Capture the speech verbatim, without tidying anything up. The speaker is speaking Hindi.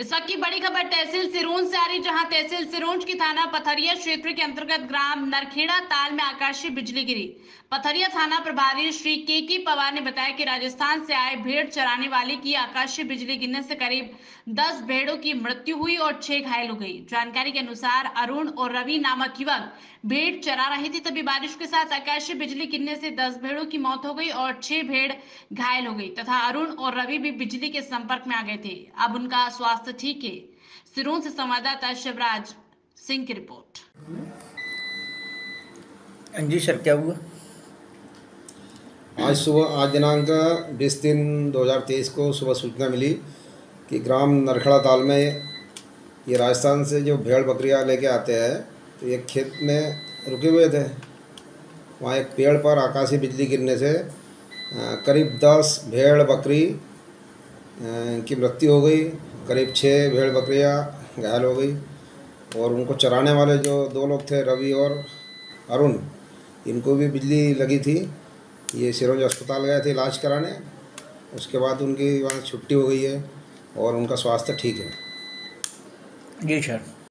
इस वक्त की बड़ी खबर तहसील सिरोंज से आ रही, जहां तहसील सिरोंज की थाना पथरिया क्षेत्र के अंतर्गत ग्राम नरखेड़ा ताल में आकाशीय बिजली गिरी। पथरिया थाना प्रभारी श्री के के पवार ने बताया कि राजस्थान से आए भेड़ चराने वाले की आकाशीय बिजली गिरने से करीब दस भेड़ों की मृत्यु हुई और छह घायल हो गई। जानकारी के अनुसार अरुण और रवि नामक युवक भेड़ चरा रहे थे, तभी बारिश के साथ आकाशीय बिजली गिरने से दस भेड़ों की मौत हो गई और छह भेड़ घायल हो गई तथा अरुण और रवि भी बिजली के संपर्क में आ गए थे। अब उनका स्वास्थ्य ठीक है। सिरोंज से संवाददाता शिवराज सिंह की रिपोर्ट। जी सर, क्या हुआ? आज सुबह आज दिनांक बीस तीन दो हजार तेईस को सुबह सूचना मिली कि ग्राम नरखेड़ा ताल में ये राजस्थान से जो भेड़ बकरियाँ लेके आते हैं, तो ये खेत में रुके हुए थे। वहाँ एक पेड़ पर आकाशीय बिजली गिरने से करीब दस भेड़ बकरी की मृत्यु हो गई, करीब छः भेड़ बकरियाँ घायल हो गई और उनको चराने वाले जो दो लोग थे, रवि और अरुण, इनको भी बिजली लगी थी। ये सिरोंज अस्पताल गए थे इलाज कराने, उसके बाद उनकी वहाँ छुट्टी हो गई है और उनका स्वास्थ्य ठीक है। जी सर।